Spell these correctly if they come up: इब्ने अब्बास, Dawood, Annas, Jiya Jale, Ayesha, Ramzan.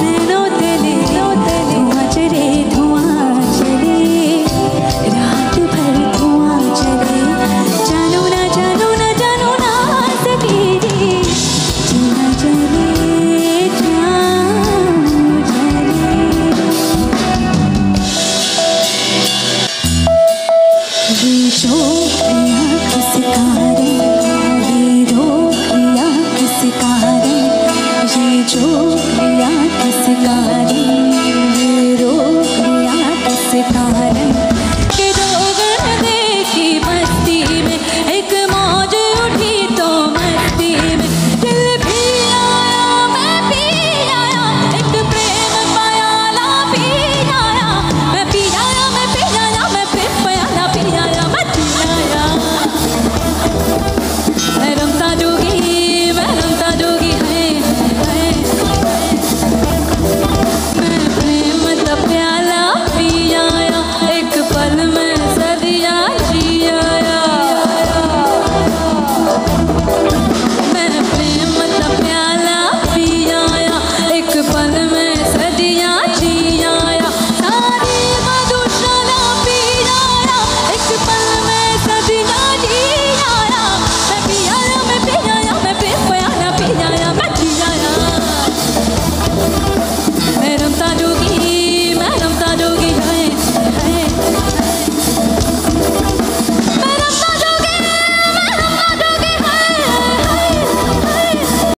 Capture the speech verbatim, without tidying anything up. मैनू तले धुआं चले धुआं चले रात भर धुआं चले जानू ना जानू ना जानू ना हो सके। जिया जले जा जले मैनू तले धुआं चले धुआं चले रात भर धुआं चले जानू ना जानू ना जानू ना हो सके। दे दो प्रिया किसकारे दे दो प्रिया किसकारे ये जो प्रिया किसकारे।